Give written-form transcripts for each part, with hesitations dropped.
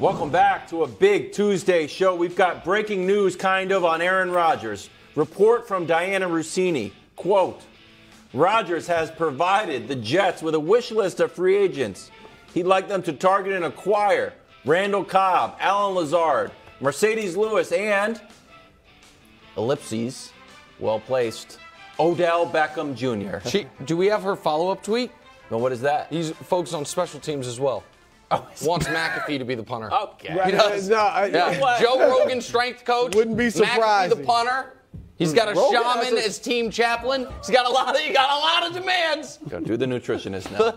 Welcome back to a big Tuesday show. We've got breaking news, kind of, on Aaron Rodgers. Report from Diana Russini, quote, Rodgers has provided the Jets with a wish list of free agents. He'd like them to target and acquire Randall Cobb, Allen Lazard, Mercedes Lewis, and, ellipses, well placed, Odell Beckham Jr. Do we have her follow-up tweet? No, what is that? He's focused on special teams as well. Oh, wants McAfee to be the punter. Okay. Right. He does. No, yeah. Joe Rogan, strength coach. Wouldn't be surprised. McAfee, the punter. He's got a Rogan shaman as team chaplain. He's got a lot of. He got a lot of demands. Go do the nutritionist now.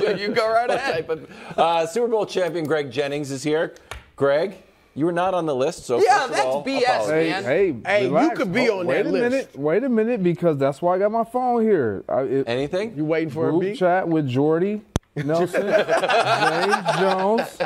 No, you go right ahead. Super Bowl champion Greg Jennings is here. Greg, you were not on the list, so yeah, first of all, BS, man. Hey, relax. You could be on that list. Wait a minute, because that's why I got my phone here. Anything? You waiting for a beat? Chat with Jordy Nelson, James Jones,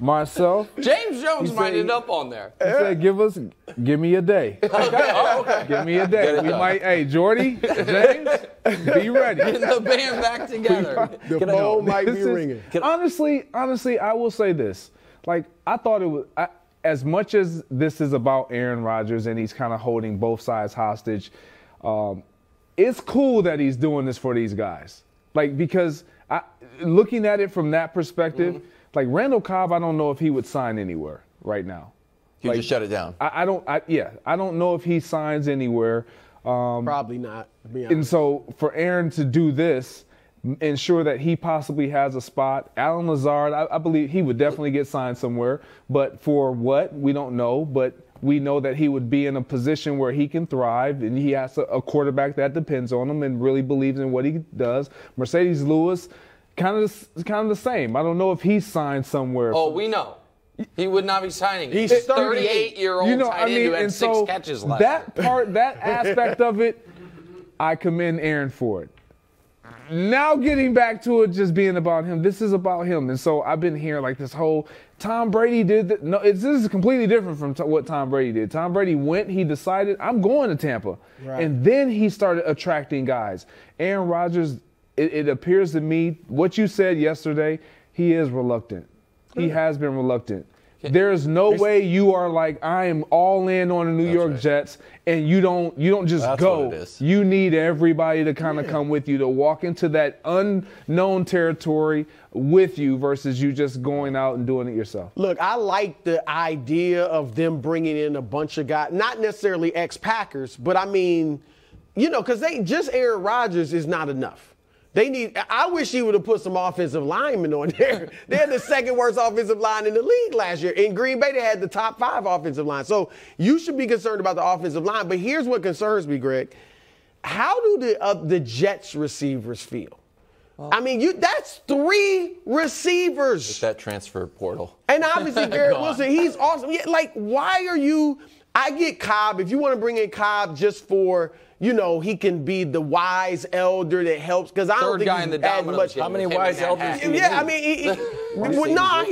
myself. James Jones might end up on there. He said, give me a day. Okay. Give me a day. We might, hey, Jordy, James, be ready. Get the band back together. The phone might be ringing. Honestly, I will say this. Like, I thought it was, as much as this is about Aaron Rodgers and he's kind of holding both sides hostage, it's cool that he's doing this for these guys. Like, because looking at it from that perspective, like Randall Cobb, I don't know if he would sign anywhere right now. You like, just shut it down. I don't know if he signs anywhere. Probably not. And so for Aaron to do this, ensure that he possibly has a spot. Allen Lazard, I believe he would definitely get signed somewhere, but for what, we don't know. But we know that he would be in a position where he can thrive, and he has a quarterback that depends on him and really believes in what he does. Mercedes Lewis, kind of the same. I don't know if he signed somewhere. Oh, we know. He would not be signing. He's 38-year-old tight end who had 6 catches left. That part, that aspect of it, I commend Aaron for it. Now getting back to it just being about him. This is about him. And so I've been hearing like this whole Tom Brady did. This is completely different from what Tom Brady did. Tom Brady went. He decided, I'm going to Tampa. Right. And then he started attracting guys. Aaron Rodgers, it appears to me, what you said yesterday, he is reluctant. He has been reluctant. There is no way you are like, I am all in on the New York Jets, and you don't just go. You need everybody to kind of come with you, to walk into that unknown territory with you versus you just going out and doing it yourself. Look, I like the idea of them bringing in a bunch of guys, not necessarily ex-Packers, but I mean, because Aaron Rodgers is not enough. They need. I wish he would have put some offensive linemen on there. They had the second worst offensive line in the league last year. In Green Bay, they had the top 5 offensive line. So you should be concerned about the offensive line. But here's what concerns me, Greg. How do the Jets receivers feel? I mean, that's 3 receivers. With that transfer portal. And obviously, Garrett Wilson, he's awesome. Yeah, like, why are you – I get Cobb. If you want to bring in Cobb just for – he can be the wise elder that helps. Because I don't think he's adding much. How many wise elders? Yeah, I mean,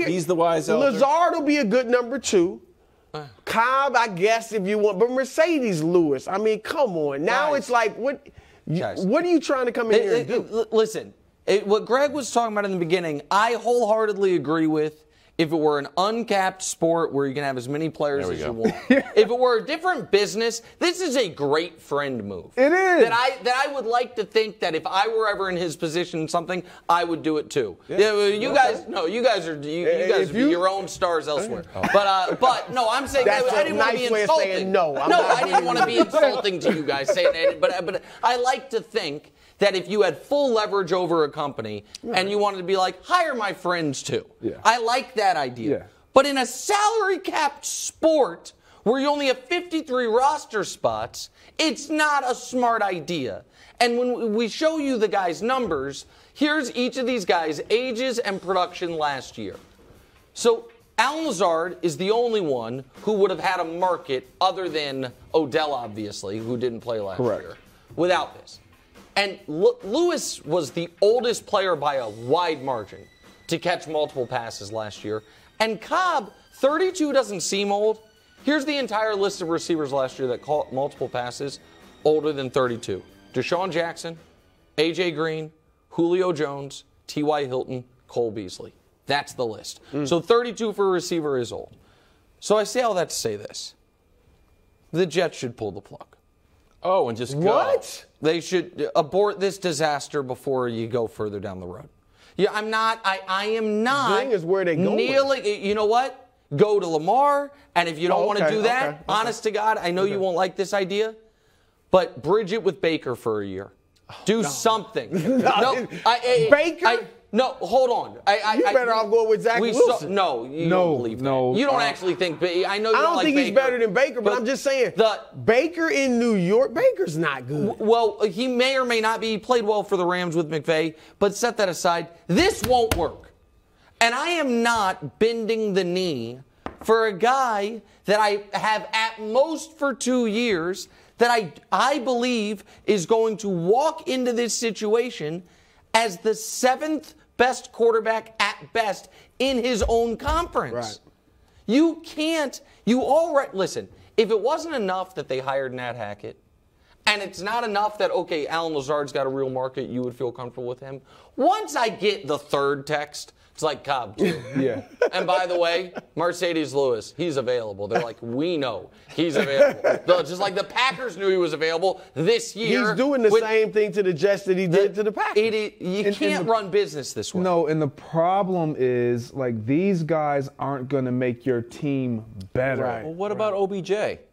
he's the wise elder. Lazard will be a good number 2. Cobb, I guess, if you want. But Mercedes Lewis, I mean, come on. Now it's like, what are you trying to come in here and do? Listen, what Greg was talking about in the beginning, I wholeheartedly agree with. If it were an uncapped sport where you can have as many players as you want. If it were a different business, this is a great friend move. It is. That I would like to think that if I were ever in his position something, I would do it too. Yeah. You guys are your own stars elsewhere. Oh. But no, I'm saying I didn't want to be insulting. I didn't want to be insulting to you guys saying that. But I like to think that if you had full leverage over a company and you wanted to be like, hire my friends too. Yeah. I like that idea. Yeah. But in a salary-capped sport where you only have 53 roster spots, it's not a smart idea. And when we show you the guys' numbers, here's each of these guys' ages and production last year. So Allen Lazard is the only one who would have had a market other than Odell, obviously, who didn't play last year, without this. And Lewis was the oldest player by a wide margin to catch multiple passes last year. And Cobb, 32 doesn't seem old. Here's the entire list of receivers last year that caught multiple passes older than 32. Deshaun Jackson, A.J. Green, Julio Jones, T.Y. Hilton, Cole Beasley. That's the list. So 32 for a receiver is old. So I say all that to say this. The Jets should pull the plug. Oh, and just go. What? They should abort this disaster before you go further down the road. Yeah, I'm not. I am not. The thing is where they go. Kneeling. You know what? Go to Lamar. And if you don't want to do that, honest to God, I know you won't like this idea, but bridge it with Baker for a year. Do something. Baker? No, hold on. You're better off going with Zach Wilson. No, you don't believe that. You don't actually think. I know. I don't think he's better than Baker, but I'm just saying. Baker in New York, Baker's not good. Well, he may or may not be. He played well for the Rams with McVay, but set that aside. This won't work. And I am not bending the knee for a guy that I have at most for 2 years that I believe is going to walk into this situation as the 7th best quarterback at best in his own conference. Right. You can't, you already, listen, if it wasn't enough that they hired Nat Hackett, and it's not enough that, okay, Allen Lazard's got a real market, you would feel comfortable with him. Once I get the third text, it's like Cobb, too. Yeah. And by the way, Mercedes Lewis, he's available. They're like, we know he's available. Just like the Packers knew he was available this year. He's doing the same thing to the Jets that he did to the Packers. You can't run business this way. No, and the problem is, like, these guys aren't going to make your team better. Right. Well, what about OBJ?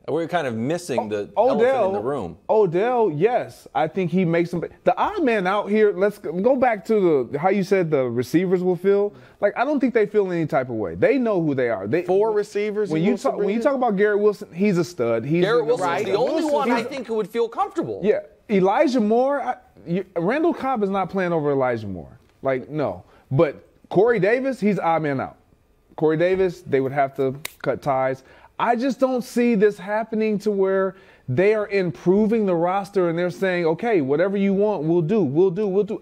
We're kind of missing the elephant in the room. Odell, yes. I think he makes them. The odd man out here, let's go back to how you said the receivers will feel. Like, I don't think they feel any type of way. They know who they are. Four receivers. When you talk about Garrett Wilson, he's a stud. Garrett Wilson's the only one I think who would feel comfortable. Yeah. Elijah Moore, Randall Cobb is not playing over Elijah Moore. Like, no. But Corey Davis, he's odd man out. Corey Davis, they would have to cut ties. I just don't see this happening to where they are improving the roster and they're saying, okay, whatever you want, we'll do.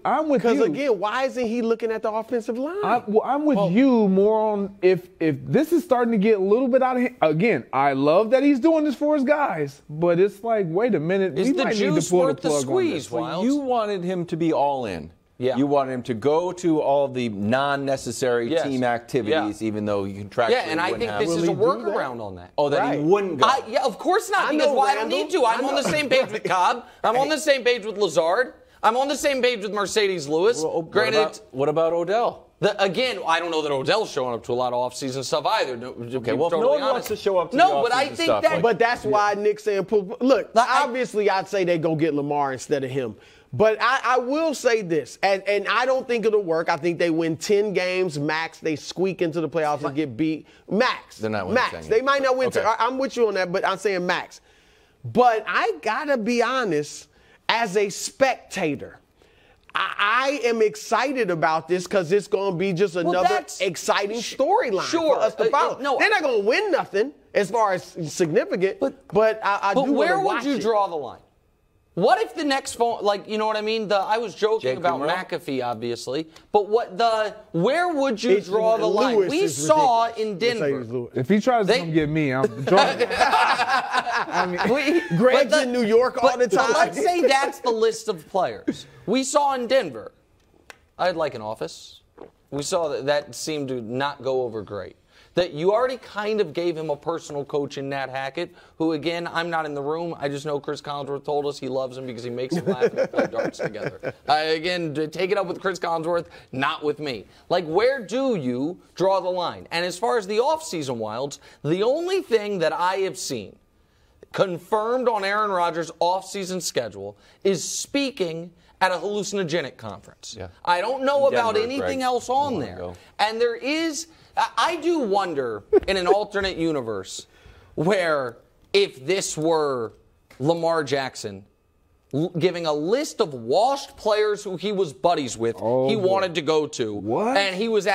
I'm with you. Because, again, why isn't he looking at the offensive line? I'm with you more on if this is starting to get a little bit out of hand. Again, I love that he's doing this for his guys, but it's like, wait a minute. Is the juice worth the squeeze, Wilds? You wanted him to be all in. Yeah. You want him to go to all the non-necessary team activities, even though you contractually and I think this is a workaround on that. Oh, that he wouldn't go. Of course not, because why? I don't need to. I'm on the same page with Cobb. I'm on the same page with Lazard. I'm on the same page with Mercedes Lewis. What about Odell? Again, I don't know that Odell's showing up to a lot of offseason stuff either. No one wants to show up to the offseason stuff. But that's why Nick's saying, look, obviously I'd say they go get Lamar instead of him. But I will say this, and I don't think it'll work. I think they win 10 games max. They squeak into the playoffs and get beat. Max. They're not winning. Max. They might not win. Okay. I'm with you on that, but I'm saying max. But I got to be honest, as a spectator, I am excited about this because it's going to be just another exciting storyline for us to follow. They're not going to win nothing as far as significant, but where would you draw the line? What if the next phone, like, you know what I mean? I was joking about McAfee, obviously, but where would you draw the line? We saw in Denver. If he tries to come get me, I'm drawing. Greg's in New York all the time. Let's say that's the list of players. We saw in Denver, I'd like an office. We saw that seemed to not go over great. That you already kind of gave him a personal coach in Nat Hackett, who, again, I'm not in the room. I just know Chris Collinsworth told us he loves him because he makes him laugh and play darts together. Again, take it up with Chris Collinsworth, not with me. Like, where do you draw the line? And as far as the offseason, Wilds, the only thing that I have seen confirmed on Aaron Rodgers' offseason schedule is speaking at a hallucinogenic conference. Yeah. I don't know about anything else on there. And there is... I do wonder, in an alternate universe, where if this were Lamar Jackson giving a list of washed players who he was buddies with, he wanted to go to, and he was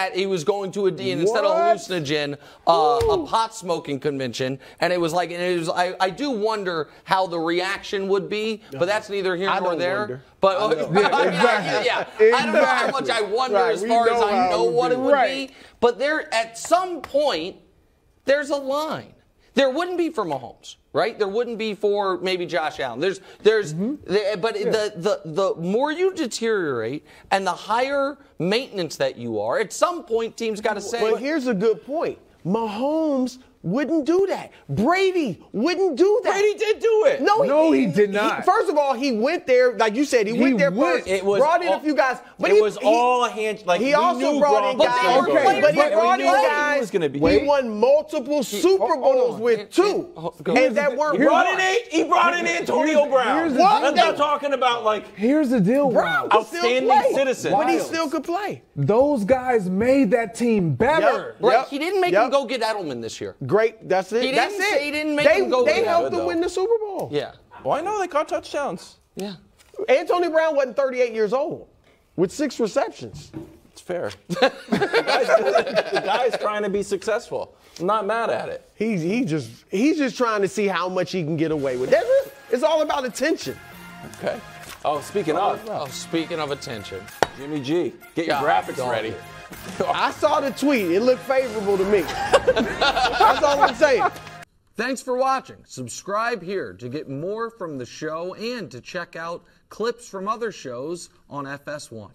going to instead of hallucinogen, a pot smoking convention, and it was like, I do wonder how the reaction would be, but that's neither here nor there. Wonder. But I don't know how much I wonder as far as I know what it would be. But there, at some point, there's a line. There wouldn't be for Mahomes, right? There wouldn't be for maybe Josh Allen. There's, the more you deteriorate and the higher maintenance that you are, at some point teams got to say. Well, here's a good point. Mahomes wouldn't do that. Brady wouldn't do that. Brady did do it. No, he did not. First of all, he went there, like you said, he went there first. It was brought in a few guys. But it was all a handshake. Like, he also brought in guys. But he brought in guys. He won multiple Super Bowls with two. And that weren't right. He brought in Antonio Brown. I'm not talking about, like, here's the deal. Outstanding citizen. But he still could play. Those guys made that team better. Right. He didn't make him go get Edelman this year. Great. That's it. He didn't make them go. They helped them win the Super Bowl. Yeah. Well, I know they caught touchdowns. Yeah. Antonio Brown wasn't 38 years old with 6 receptions. It's fair. The guy's trying to be successful. I'm not mad at it. He's just trying to see how much he can get away with. That's it. It's all about attention. Okay. Oh, speaking of attention, Jimmy G, get your graphics ready. I saw the tweet. It looked favorable to me. That's all I'm saying. Thanks for watching. Subscribe here to get more from the show and to check out clips from other shows on FS1.